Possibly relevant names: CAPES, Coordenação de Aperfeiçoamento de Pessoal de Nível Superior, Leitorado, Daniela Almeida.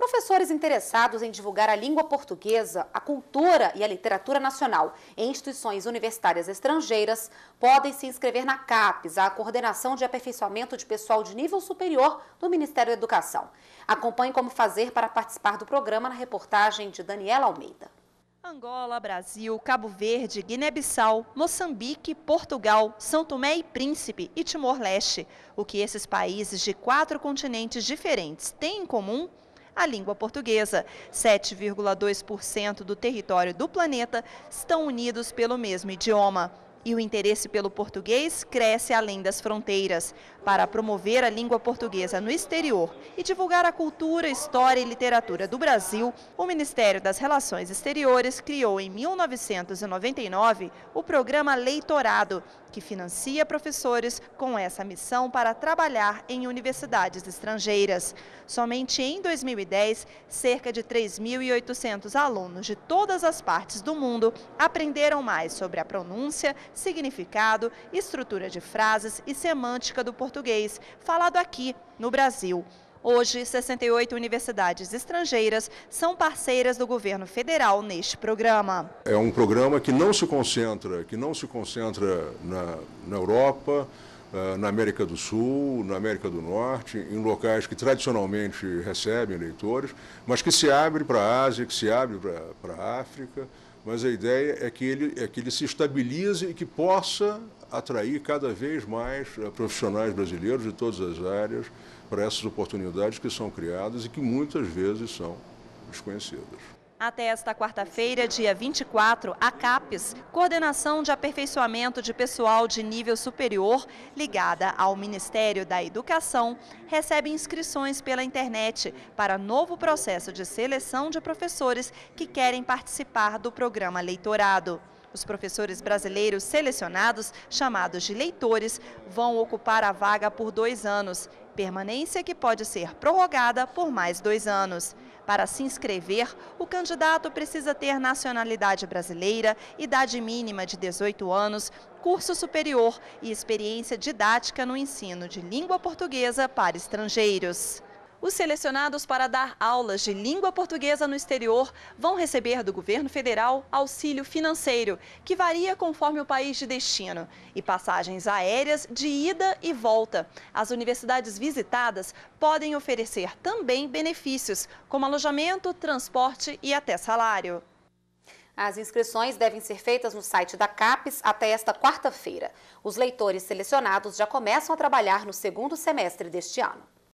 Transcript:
Professores interessados em divulgar a língua portuguesa, a cultura e a literatura nacional em instituições universitárias estrangeiras podem se inscrever na CAPES, a Coordenação de Aperfeiçoamento de Pessoal de Nível Superior do Ministério da Educação. Acompanhe como fazer para participar do programa na reportagem de Daniela Almeida. Angola, Brasil, Cabo Verde, Guiné-Bissau, Moçambique, Portugal, São Tomé e Príncipe e Timor-Leste. O que esses países de 4 continentes diferentes têm em comum? A língua portuguesa. 7,2% do território do planeta estão unidos pelo mesmo idioma. E o interesse pelo português cresce além das fronteiras. Para promover a língua portuguesa no exterior e divulgar a cultura, história e literatura do Brasil, o Ministério das Relações Exteriores criou em 1999 o programa Leitorado, que financia professores com essa missão para trabalhar em universidades estrangeiras. Somente em 2010, cerca de 3.800 alunos de todas as partes do mundo aprenderam mais sobre a pronúncia, significado, estrutura de frases e semântica do português, falado aqui no Brasil. Hoje, 68 universidades estrangeiras são parceiras do governo federal neste programa. É um programa que não se concentra na Europa, na América do Sul, na América do Norte, em locais que tradicionalmente recebem leitores, mas que se abre para a Ásia, que se abre para a África. Mas a ideia é que ele se estabilize e que possa atrair cada vez mais profissionais brasileiros de todas as áreas para essas oportunidades que são criadas e que muitas vezes são desconhecidas. Até esta quarta-feira, dia 24, a CAPES, Coordenação de Aperfeiçoamento de Pessoal de Nível Superior, ligada ao Ministério da Educação, recebe inscrições pela internet para novo processo de seleção de professores que querem participar do programa Leitorado. Os professores brasileiros selecionados, chamados de leitores, vão ocupar a vaga por 2 anos, permanência que pode ser prorrogada por mais 2 anos. Para se inscrever, o candidato precisa ter nacionalidade brasileira, idade mínima de 18 anos, curso superior e experiência didática no ensino de língua portuguesa para estrangeiros. Os selecionados para dar aulas de língua portuguesa no exterior vão receber do governo federal auxílio financeiro, que varia conforme o país de destino, e passagens aéreas de ida e volta. As universidades visitadas podem oferecer também benefícios, como alojamento, transporte e até salário. As inscrições devem ser feitas no site da CAPES até esta quarta-feira. Os leitores selecionados já começam a trabalhar no segundo semestre deste ano.